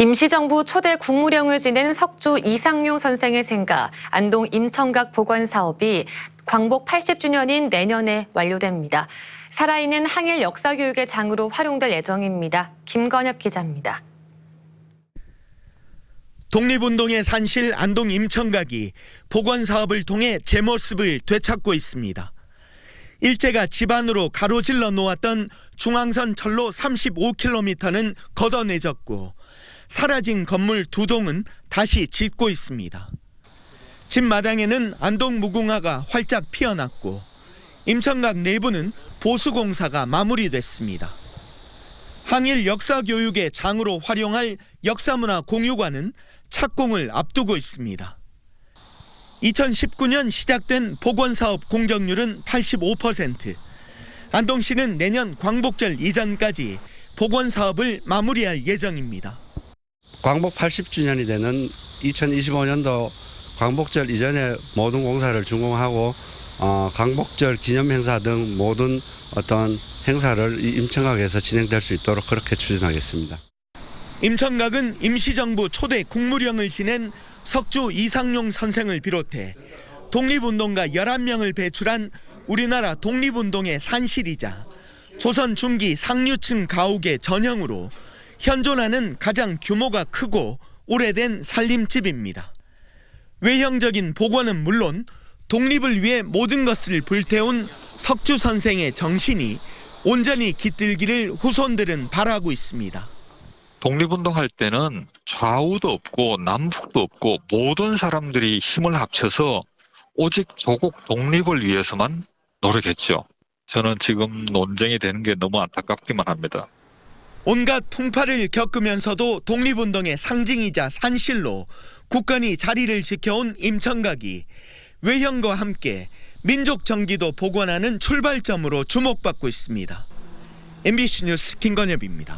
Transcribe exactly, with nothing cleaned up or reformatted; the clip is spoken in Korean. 임시정부 초대 국무령을 지낸 석주 이상룡 선생의 생가 안동 임청각 복원사업이 광복 팔십 주년인 내년에 완료됩니다. 살아있는 항일 역사교육의 장으로 활용될 예정입니다. 김건엽 기자입니다. 독립운동의 산실 안동 임청각이 복원사업을 통해 제 모습을 되찾고 있습니다. 일제가 집안으로 가로질러 놓았던 중앙선 철로 삼십오 킬로미터는 걷어내졌고 사라진 건물 두 동은 다시 짓고 있습니다. 집 마당에는 안동 무궁화가 활짝 피어났고 임청각 내부는 보수공사가 마무리됐습니다. 항일 역사교육의 장으로 활용할 역사문화 공유관은 착공을 앞두고 있습니다. 이천십구 년 시작된 복원사업 공정률은 팔십오 퍼센트. 안동시는 내년 광복절 이전까지 복원사업을 마무리할 예정입니다. 광복 팔십 주년이 되는 이천이십오 년도 광복절 이전에 모든 공사를 준공하고 어, 광복절 기념 행사 등 모든 어떤 행사를 임청각에서 진행될 수 있도록 그렇게 추진하겠습니다. 임청각은 임시정부 초대 국무령을 지낸 석주 이상룡 선생을 비롯해 독립운동가 열한 명을 배출한 우리나라 독립운동의 산실이자 조선 중기 상류층 가옥의 전형으로 현존하는 가장 규모가 크고 오래된 살림집입니다. 외형적인 복원은 물론 독립을 위해 모든 것을 불태운 석주 선생의 정신이 온전히 깃들기를 후손들은 바라고 있습니다. 독립운동할 때는 좌우도 없고 남북도 없고 모든 사람들이 힘을 합쳐서 오직 조국 독립을 위해서만 노력했죠. 저는 지금 논쟁이 되는 게 너무 안타깝기만 합니다. 온갖 풍파를 겪으면서도 독립운동의 상징이자 산실로 굳건히 자리를 지켜온 임청각이 외형과 함께 민족 정기도 복원하는 출발점으로 주목받고 있습니다. 엠비씨 뉴스 김건엽입니다.